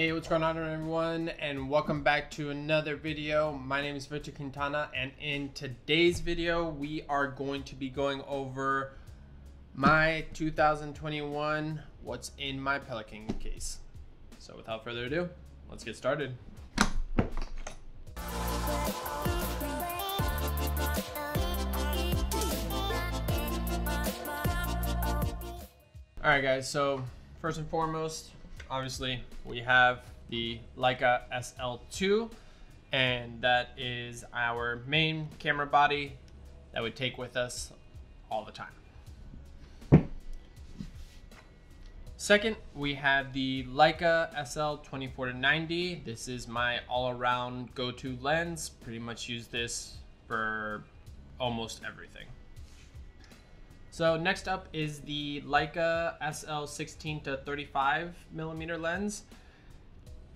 Hey, what's going on everyone, and welcome back to another video. My name is Victor Quintana, and in today's video we are going to be going over my 2021 what's in my Pelican case. So without further ado, let's get started. Alright guys, so first and foremost, obviously, we have the Leica SL2, and that is our main camera body that we take with us all the time. Second, we have the Leica SL24-90. This is my all-around go-to lens. Pretty much use this for almost everything. So next up is the Leica SL 16 to 35 millimeter lens.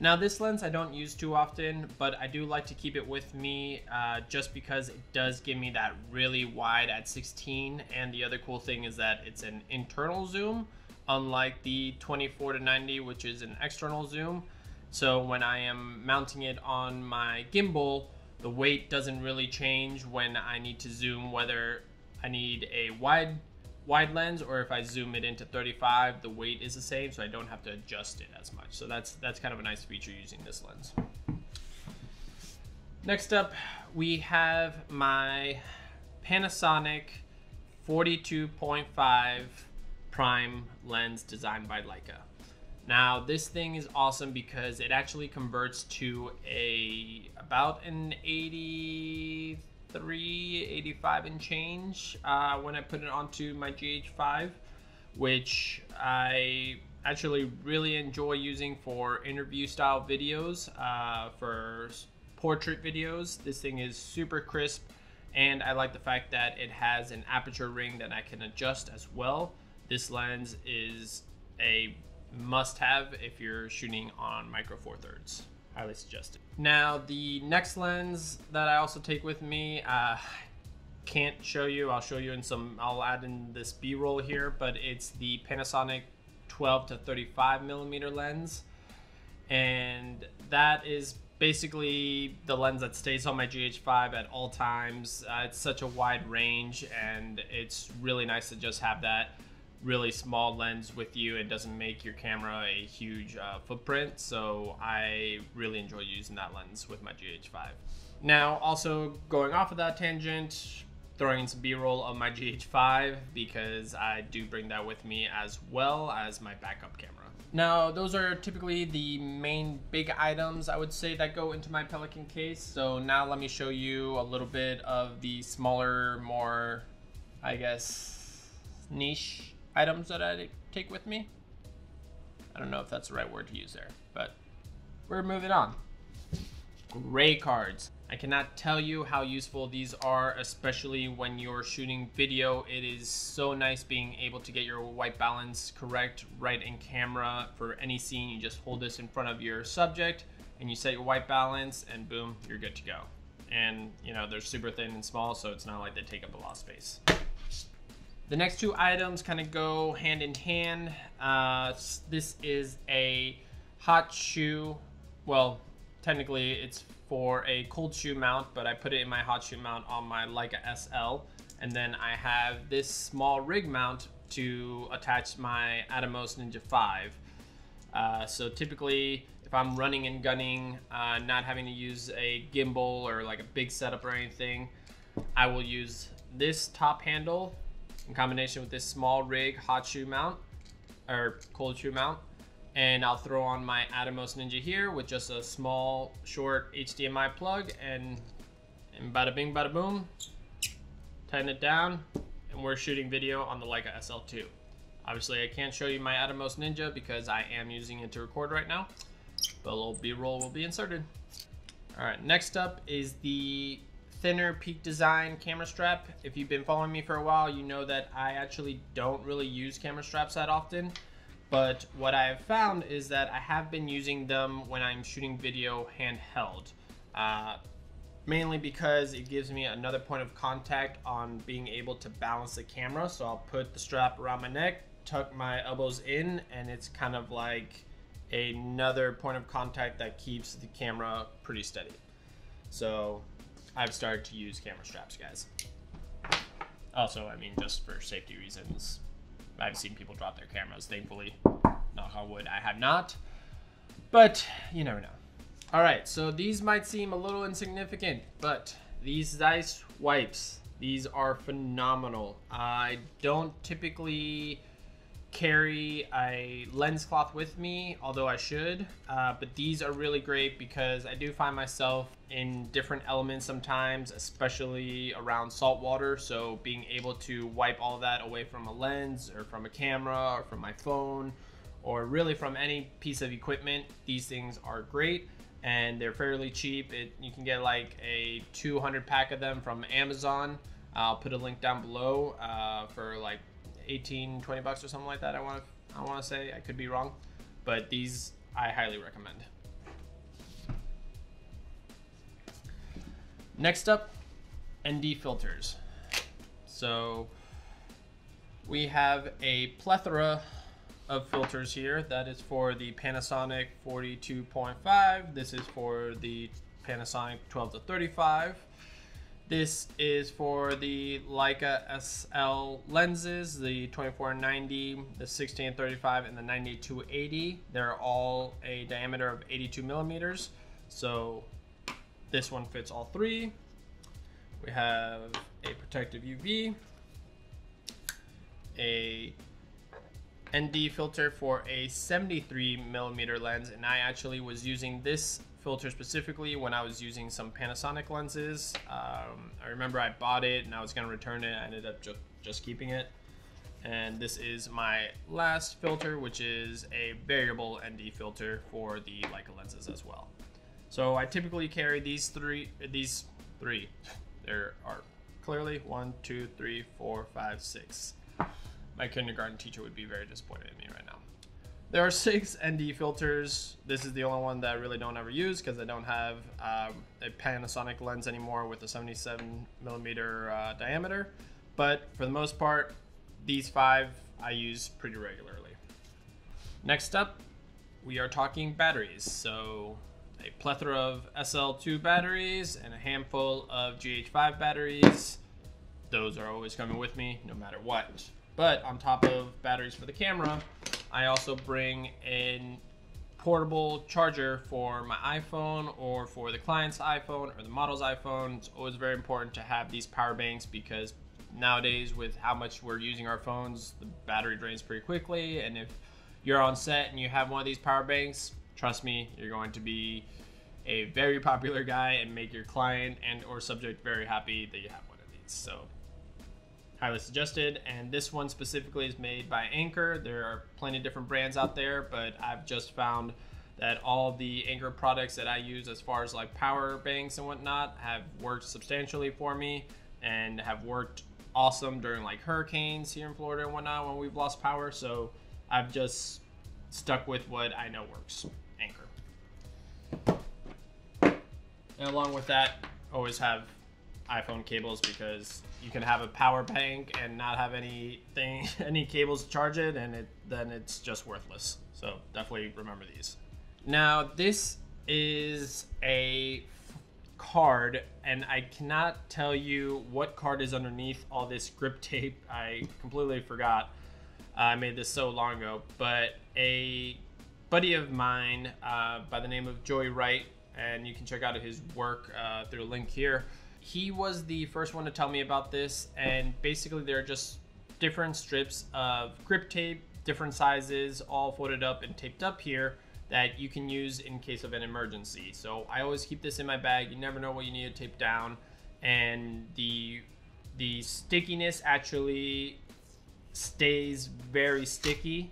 Now this lens I don't use too often, but I do like to keep it with me just because it does give me that really wide at 16. And the other cool thing is that it's an internal zoom, unlike the 24 to 90, which is an external zoom. So when I am mounting it on my gimbal, the weight doesn't really change when I need to zoom, whether I need a wide lens, or if I zoom it into 35, the weight is the same, so I don't have to adjust it as much. So that's kind of a nice feature using this lens. Next up, we have my Panasonic 42.5 prime lens designed by Leica. Now this thing is awesome because it actually converts to about an 85 and change when I put it onto my GH5, which I actually really enjoy using for interview style videos, for portrait videos. This thing is super crisp, and I like the fact that it has an aperture ring that I can adjust as well. This lens is a must-have if you're shooting on micro four thirds. Highly suggested. Now the next lens that I also take with me, can't show you. I'll show you in some. I'll add in this B-roll here, but it's the Panasonic 12 to 35 millimeter lens, and that is basically the lens that stays on my GH5 at all times. It's such a wide range, and it's really nice to just have that really small lens with you. It doesn't make your camera a huge footprint, so I really enjoy using that lens with my GH5. Now also going off of that tangent, throwing in some B-roll of my GH5 because I do bring that with me as well as my backup camera. Now those are typically the main big items I would say that go into my Pelican case. So now let me show you a little bit of the smaller, more, I guess, niche items that I take with me. I don't know if that's the right word to use there, but we're moving on. Gray cards. I cannot tell you how useful these are, especially when you're shooting video. It is so nice being able to get your white balance correct right in camera for any scene. You just hold this in front of your subject and you set your white balance and boom, you're good to go. And you know, they're super thin and small, so it's not like they take up a lot of space. The next two items kind of go hand in hand. This is a hot shoe. Well, technically it's for a cold shoe mount, but I put it in my hot shoe mount on my Leica SL. And then I have this small rig mount to attach my Atomos Ninja 5. So typically if I'm running and gunning, not having to use a gimbal or like a big setup or anything, I will use this top handle in combination with this small rig hot shoe mount or cold shoe mount, and I'll throw on my Atomos Ninja here with just a small short HDMI plug, and bada bing bada boom, tighten it down, and we're shooting video on the Leica SL2. Obviously I can't show you my Atomos Ninja because I am using it to record right now, but a little B-roll will be inserted. All right, next up is the thinner Peak Design camera strap. If you've been following me for a while, you know that I actually don't really use camera straps that often, but what I have found is that I have been using them when I'm shooting video handheld, mainly because it gives me another point of contact on being able to balance the camera. So I'll put the strap around my neck, tuck my elbows in, and it's kind of like another point of contact that keeps the camera pretty steady. So I've started to use camera straps, guys. Also, I mean, just for safety reasons, I've seen people drop their cameras. Thankfully, knock on wood, I have not, but you never know. All right, so these might seem a little insignificant, but these Zeiss wipes, these are phenomenal. I don't typically carry a lens cloth with me, although I should, but these are really great because I do find myself in different elements sometimes, especially around salt water. So being able to wipe all that away from a lens or from a camera or from my phone or really from any piece of equipment, these things are great. And they're fairly cheap. You can get like a 200 pack of them from Amazon. I'll put a link down below for like 18, 20 bucks or something like that. I want to say, I could be wrong, but these I highly recommend. Next up, ND filters. So we have a plethora of filters here. That is for the Panasonic 42.5. This is for the Panasonic 12 to 35. This is for the Leica SL lenses, the 24-90, the 16 to 35, and the 90-280. They're all a diameter of 82 millimeters. So this one fits all three. We have a protective UV, a ND filter for a 73 millimeter lens, and I actually was using this filter specifically when I was using some Panasonic lenses. I remember I bought it and I was going to return it. I ended up just keeping it. And this is my last filter, which is a variable ND filter for the Leica lenses as well. So I typically carry these three. There are clearly 1, 2, 3, 4, 5, 6. My kindergarten teacher would be very disappointed in me right now. There are 6 ND filters. This is the only one that I really don't ever use because I don't have a Panasonic lens anymore with a 77 millimeter diameter. But for the most part, these 5 I use pretty regularly. Next up, we are talking batteries. So a plethora of SL2 batteries and a handful of GH5 batteries. Those are always coming with me no matter what. But on top of batteries for the camera, I also bring a portable charger for my iPhone or for the client's iPhone or the model's iPhone. It's always very important to have these power banks because nowadays with how much we're using our phones, the battery drains pretty quickly. And if you're on set and you have one of these power banks, trust me, you're going to be a very popular guy and make your client and or subject very happy that you have one of these. So highly suggested, and this one specifically is made by Anker. There are plenty of different brands out there, but I've just found that all the Anker products that I use as far as like power banks and whatnot have worked substantially for me and have worked awesome during like hurricanes here in Florida and whatnot when we've lost power. So I've just stuck with what I know works, Anker. And along with that, always have iPhone cables because you can have a power bank and not have anything, any cables to charge it, and then it's just worthless. So definitely remember these. Now this is a card, and I cannot tell you what card is underneath all this grip tape. I completely forgot. I made this so long ago, but a buddy of mine by the name of Joey Wright, and you can check out his work through a link here. He was the first one to tell me about this, and basically they're just different strips of grip tape, different sizes, all folded up and taped up here that you can use in case of an emergency. So I always keep this in my bag. You never know what you need to tape down, and the stickiness actually stays very sticky,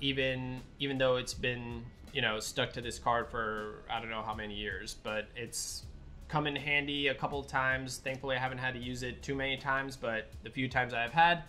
even though it's been, you know, stuck to this card for I don't know how many years, but it's come in handy a couple of times. Thankfully, I haven't had to use it too many times, but the few times I have had,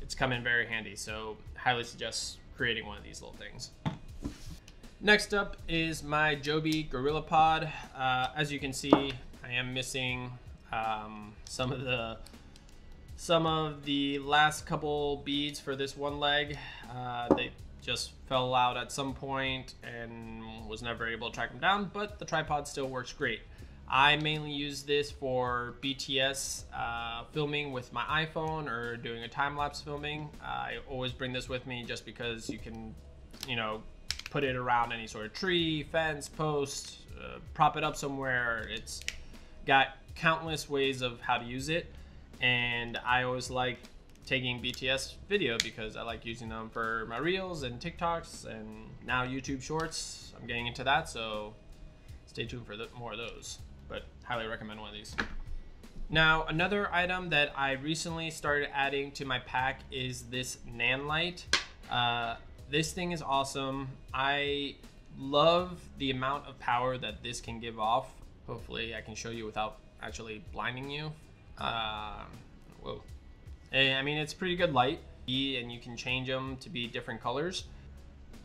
it's come in very handy. So highly suggest creating one of these little things. Next up is my Joby GorillaPod. As you can see, I am missing some of the last couple beads for this one leg. They just fell out at some point and was never able to track them down, but the tripod still works great. I mainly use this for BTS filming with my iPhone or doing a time-lapse filming. I always bring this with me just because you can, you know, put it around any sort of tree, fence, post, prop it up somewhere. It's got countless ways of how to use it. And I always like taking BTS video because I like using them for my reels and TikToks and now YouTube shorts. I'm getting into that, so stay tuned for more of those. But highly recommend one of these. Now, another item that I recently started adding to my pack is this Nanlite. This thing is awesome. I love the amount of power that this can give off. Hopefully I can show you without actually blinding you. Whoa. I mean, it's pretty good light, and you can change them to be different colors.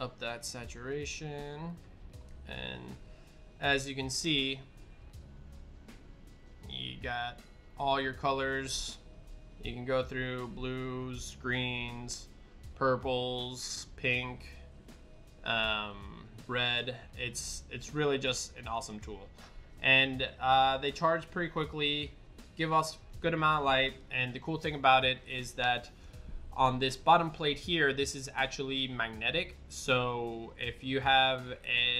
Up that saturation, and as you can see, you got all your colors. You can go through blues, greens, purples, pink, red. It's really just an awesome tool, and they charge pretty quickly, give us good amount of light. And the cool thing about it is that on this bottom plate here, this is actually magnetic. So if you have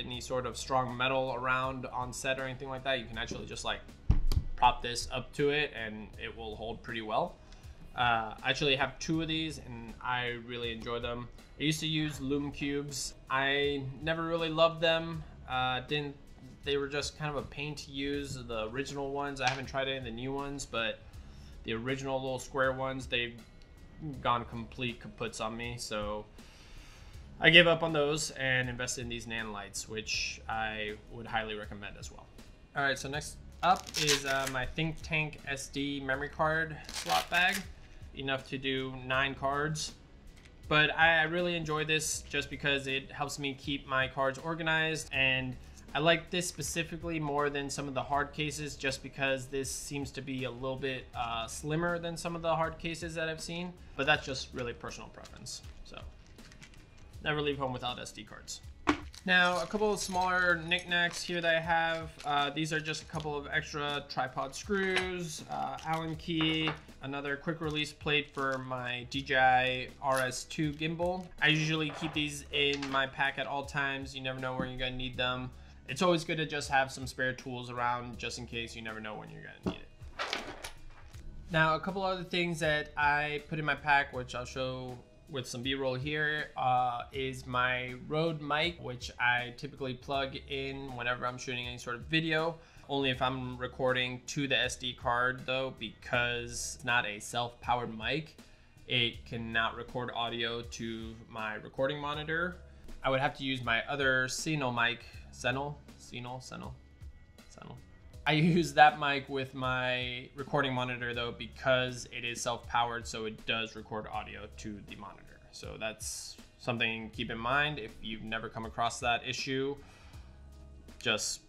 any sort of strong metal around on set or anything like that, you can actually just like prop this up to it and it will hold pretty well. I actually have two of these and I really enjoy them. I used to use Lume Cubes. I never really loved them. They were just kind of a pain to use, the original ones. I haven't tried any of the new ones, but the original little square ones, they've gone complete kaputs on me. So I gave up on those and invested in these Nanlites, which I would highly recommend as well. All right, so next up is my Think Tank SD memory card slot bag. Enough to do 9 cards, but I really enjoy this just because it helps me keep my cards organized, and I like this specifically more than some of the hard cases just because this seems to be a little bit slimmer than some of the hard cases that I've seen, but that's just really personal preference. So never leave home without SD cards. Now, a couple of smaller knickknacks here that I have. These are just a couple of extra tripod screws, Allen key, another quick release plate for my DJI RS2 gimbal. I usually keep these in my pack at all times. You never know when you're gonna need them. It's always good to just have some spare tools around just in case. You never know when you're gonna need it. Now, a couple other things that I put in my pack, which I'll show with some B-roll here, is my Rode mic, which I typically plug in whenever I'm shooting any sort of video. Only if I'm recording to the SD card though, because it's not a self-powered mic. It cannot record audio to my recording monitor. I would have to use my other Sennheiser mic. I use that mic with my recording monitor though, because it is self-powered, so it does record audio to the monitor. So that's something to keep in mind. If you've never come across that issue, just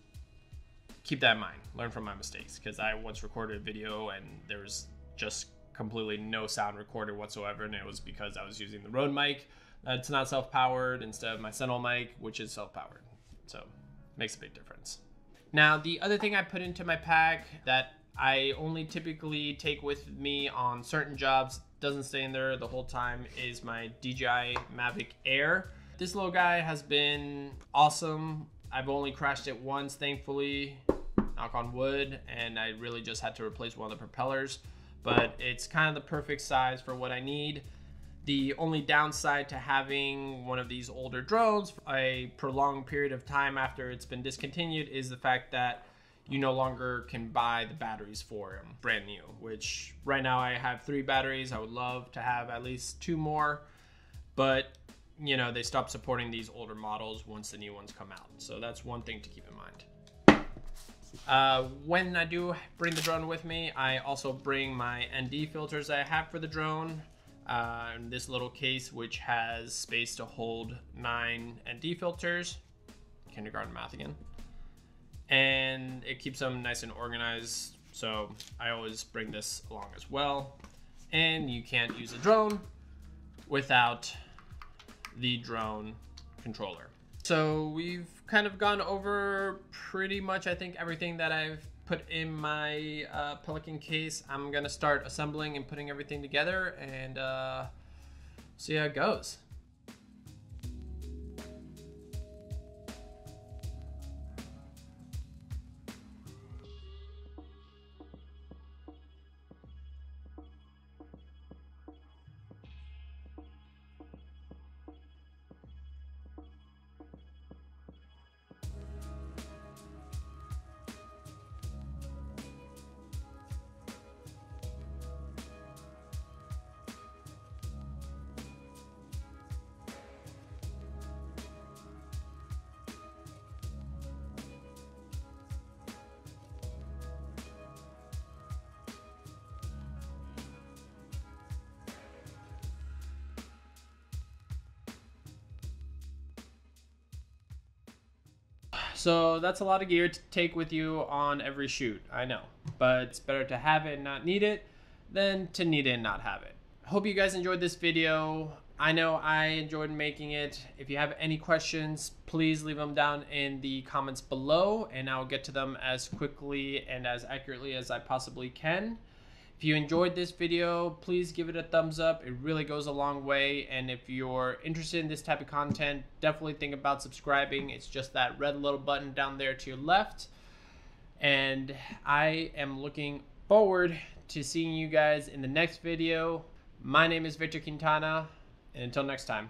keep that in mind. Learn from my mistakes, because I once recorded a video and there was just completely no sound recorded whatsoever, and it was because I was using the Rode mic. It's not self-powered, instead of my Sennheiser mic, which is self-powered. So makes a big difference. Now, the other thing I put into my pack that I only typically take with me on certain jobs, doesn't stay in there the whole time, is my DJI Mavic Air. This little guy has been awesome. I've only crashed it once, thankfully, knock on wood, and I really just had to replace one of the propellers, but it's kind of the perfect size for what I need. The only downside to having one of these older drones for a prolonged period of time after it's been discontinued is the fact that you no longer can buy the batteries for them brand new, which right now I have 3 batteries. I would love to have at least 2 more, but you know, they stopped supporting these older models once the new ones come out. So that's one thing to keep in mind. When I do bring the drone with me, I also bring my ND filters that I have for the drone. This little case, which has space to hold 9 ND filters, kindergarten math again, and it keeps them nice and organized. So I always bring this along as well. And you can't use a drone without the drone controller. So we've kind of gone over pretty much, I think, everything that I've put in my Pelican case. I'm gonna start assembling and putting everything together and see how it goes. So that's a lot of gear to take with you on every shoot, I know, but it's better to have it and not need it than to need it and not have it. Hope you guys enjoyed this video. I know I enjoyed making it. If you have any questions, please leave them down in the comments below and I'll get to them as quickly and as accurately as I possibly can. If you enjoyed this video, please give it a thumbs up. It really goes a long way. And if you're interested in this type of content, definitely think about subscribing. It's just that red little button down there to your left. And I am looking forward to seeing you guys in the next video. My name is Victor Quintana, and until next time.